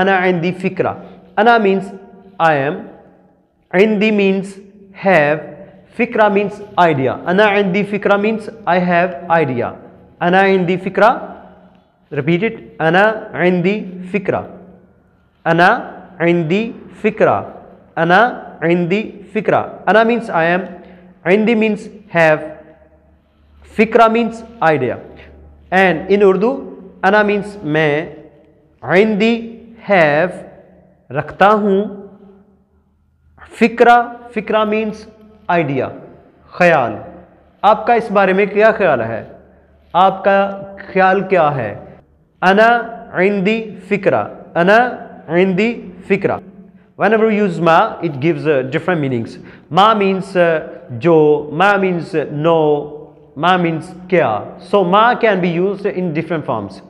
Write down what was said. Ana indi fikra. Ana means I am. Indi means have. Fikra means idea. Ana indi fikra means I have idea. Ana indi fikra. Repeat it. Ana indi fikra. Ana indi fikra. Ana indi fikra. Ana means I am. Indi means have. Fikra means idea. And in Urdu, Ana means main. Indi have. Rakhta hoon. Fikra. Fikra means idea. Khayal. आपका इस बारे में क्या ख्याल है? आपका ख्याल क्या है? Ana indi fikra. Ana indi fikra. Whenever you use ma, it gives different meanings. Ma means jo, ma means no, ma means kya. So ma can be used in different forms.